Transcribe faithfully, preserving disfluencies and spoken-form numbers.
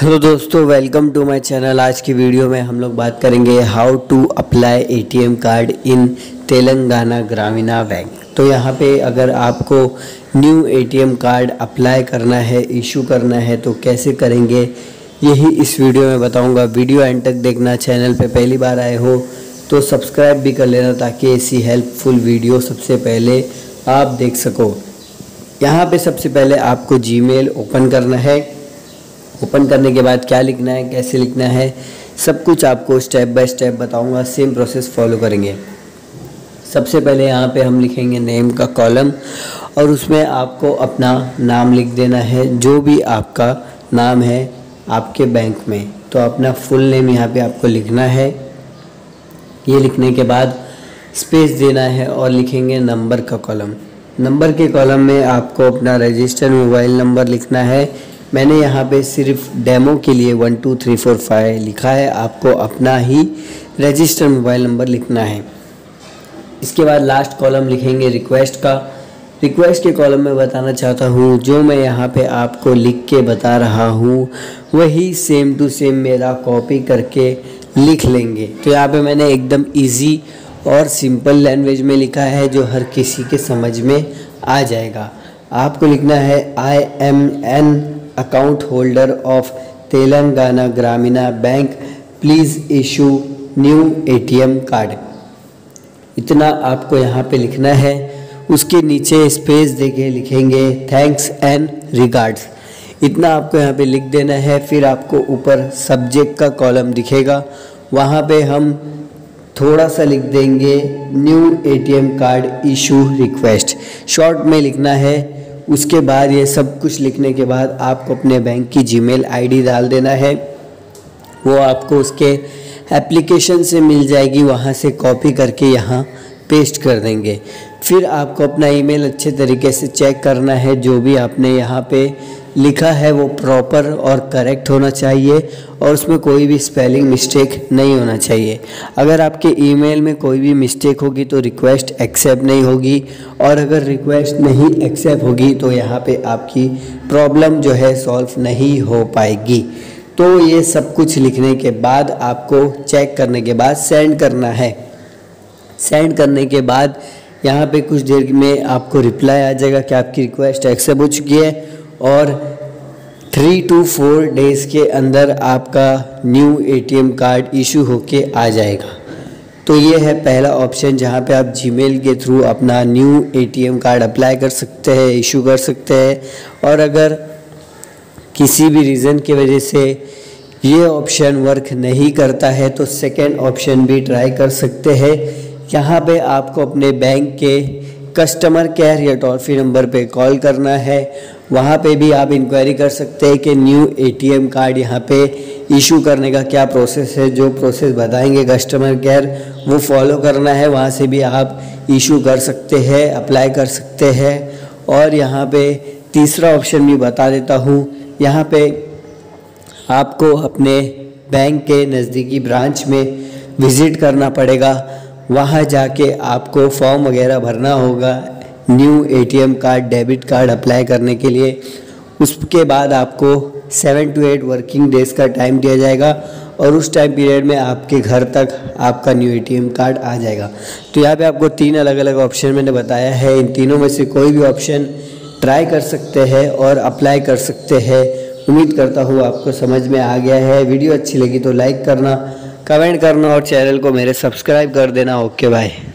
Hello दोस्तों, welcome to my channel. आज की वीडियो में हम लोग बात करेंगे how to apply ATM card in Telangana ग्रामीण बैंक। तो यहाँ पे अगर आपको न्यू एटीएम कार्ड अप्लाई करना है, इशू करना है, तो कैसे करेंगे यही इस वीडियो में बताऊँगा। वीडियो एंड तक देखना। चैनल पे पहली बार आए हो तो सब्सक्राइब भी कर लेना ताकि ऐसी हेल्पफुल वीडियो सबसे पहले आप देख सको। यहाँ पर सबसे पहले आपको जीमेल ओपन करना है। ओपन करने के बाद क्या लिखना है, कैसे लिखना है, सब कुछ आपको स्टेप बाय स्टेप बताऊंगा। सेम प्रोसेस फॉलो करेंगे। सबसे पहले यहाँ पे हम लिखेंगे नेम का कॉलम और उसमें आपको अपना नाम लिख देना है, जो भी आपका नाम है आपके बैंक में। तो अपना फुल नेम यहाँ पे आपको लिखना है। ये लिखने के बाद स्पेस देना है और लिखेंगे नंबर का कॉलम। नंबर के कॉलम में आपको अपना रजिस्टर्ड मोबाइल नंबर लिखना है। मैंने यहाँ पे सिर्फ डेमो के लिए one two three four five लिखा है, आपको अपना ही रजिस्टर्ड मोबाइल नंबर लिखना है। इसके बाद लास्ट कॉलम लिखेंगे रिक्वेस्ट का। रिक्वेस्ट के कॉलम में बताना चाहता हूँ, जो मैं यहाँ पे आपको लिख के बता रहा हूँ वही सेम टू सेम मेरा कॉपी करके लिख लेंगे। तो यहाँ पे मैंने एकदम ईजी और सिंपल लैंग्वेज में लिखा है जो हर किसी के समझ में आ जाएगा। आपको लिखना है I am an account holder of Telangana ग्रामीण bank, please issue new ATM card. इतना आपको यहाँ पे लिखना है। उसके नीचे स्पेस देके लिखेंगे थैंक्स एंड रिगार्ड्स। इतना आपको यहाँ पे लिख देना है। फिर आपको ऊपर सब्जेक्ट का कॉलम दिखेगा, वहाँ पे हम थोड़ा सा लिख देंगे new ATM card issue request, short में लिखना है। उसके बाद ये सब कुछ लिखने के बाद आपको अपने बैंक की जीमेल आईडी डाल देना है। वो आपको उसके एप्लीकेशन से मिल जाएगी, वहाँ से कॉपी करके यहाँ पेस्ट कर देंगे। फिर आपको अपना ईमेल अच्छे तरीके से चेक करना है, जो भी आपने यहाँ पे लिखा है वो प्रॉपर और करेक्ट होना चाहिए और उसमें कोई भी स्पेलिंग मिस्टेक नहीं होना चाहिए। अगर आपके ईमेल में कोई भी मिस्टेक होगी तो रिक्वेस्ट एक्सेप्ट नहीं होगी, और अगर रिक्वेस्ट नहीं एक्सेप्ट होगी तो यहाँ पे आपकी प्रॉब्लम जो है सॉल्व नहीं हो पाएगी। तो ये सब कुछ लिखने के बाद आपको चेक करने के बाद सेंड करना है। सेंड करने के बाद यहाँ पे कुछ देर में आपको रिप्लाई आ जाएगा कि आपकी रिक्वेस्ट एक्सेप्ट हो चुकी है और थ्री टू फोर डेज़ के अंदर आपका न्यू एटीएम कार्ड इशू होके आ जाएगा। तो ये है पहला ऑप्शन जहाँ पे आप जीमेल के थ्रू अपना न्यू एटीएम कार्ड अप्लाई कर सकते हैं, इशू कर सकते हैं। और अगर किसी भी रीज़न की वजह से ये ऑप्शन वर्क नहीं करता है तो सेकेंड ऑप्शन भी ट्राई कर सकते हैं। यहाँ पे आपको अपने बैंक के कस्टमर केयर या टोल फ्री नंबर पे कॉल करना है। वहाँ पे भी आप इंक्वायरी कर सकते हैं कि न्यू एटीएम कार्ड यहाँ पे इशू करने का क्या प्रोसेस है। जो प्रोसेस बताएंगे कस्टमर केयर वो फॉलो करना है। वहाँ से भी आप इशू कर सकते हैं, अप्लाई कर सकते हैं। और यहाँ पे तीसरा ऑप्शन भी बता देता हूँ। यहाँ पे आपको अपने बैंक के नज़दीकी ब्रांच में विज़िट करना पड़ेगा, वहाँ जाके आपको फॉर्म वगैरह भरना होगा new ATM card debit card apply करने के लिए। उसके बाद आपको seven to eight working days का टाइम दिया जाएगा और उस टाइम पीरियड में आपके घर तक आपका न्यू एटीएम कार्ड आ जाएगा। तो यहाँ पे आपको तीन अलग अलग ऑप्शन मैंने बताया है, इन तीनों में से कोई भी ऑप्शन ट्राई कर सकते हैं और अप्लाई कर सकते हैं। उम्मीद करता हूँ आपको समझ में आ गया है। वीडियो अच्छी लगी तो लाइक करना, कमेंट करना और चैनल को मेरे सब्सक्राइब कर देना। Okay bye.